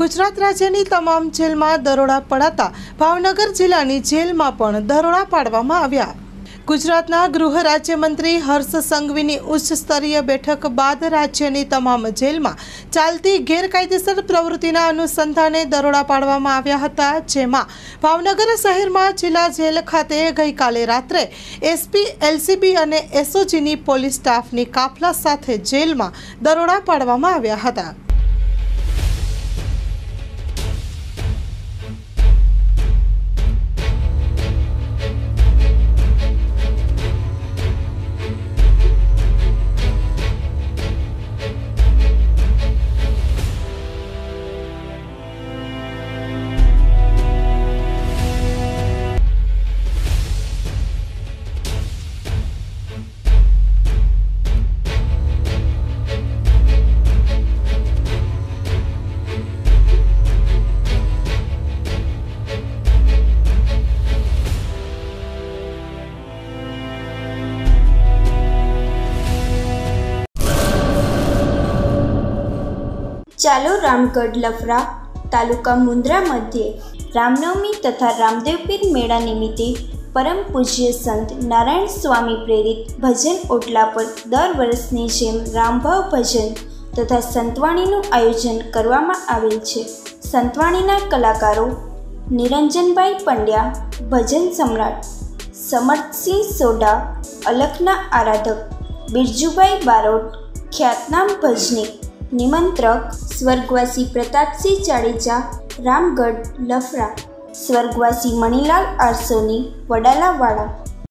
ગુજરાત રાજ્યની તમામ જેલમાં દરોડા પડાતા ભાવનગર જિલ્લાની જેલમાં પણ દરોડા પાડવામાં આવ્યા। ગુજરાતના ગૃહ રાજ્યમંત્રી હર્ષ સંઘવીની ઉચ્ચ સ્તરીય બેઠક બાદ રાજ્યની તમામ જેલમાં ચાલતી ગેરકાયદેસર પ્રવૃત્તિના અનુસંધાને દરોડા પાડવામાં આવ્યા હતા, જેમાં ભાવનગર શહેરમાં જિલ્લા જેલ ખાતે ગઈકાલે રાત્રે એસપી, એલસીબી અને એસઓજીની પોલીસ સ્ટાફની કાફલા સાથે જેલમાં દરોડા પાડવામાં આવ્યા હતા। ચાલો રામગઢ લફરા તાલુકા મુન્દ્રા મધ્યે રામનવમી તથા રામદેવપીર મેળા નિમિત્તે પરમ પૂજ્ય સંત નારાયણ સ્વામી પ્રેરિત ભજન ઓટલા પર દર વર્ષની જેમ રામભાવ ભજન તથા સંતવાણીનું આયોજન કરવામાં આવેલ છે। સંતવાણીના કલાકારો નિરંજનભાઈ પંડ્યા ભજન સમ્રાટ, સમર્થસિંહ સોઢા અલખના આરાધક, બિરજૂભાઈ બારોટ ખ્યાતનામ ભજનિક, निमंत्रक स्वर्गवासी प्रताप सिंह चाड़ीचा, रामगढ़ लफरा स्वर्गवासी मणिलाल आरसोनी वडालावाड़ा।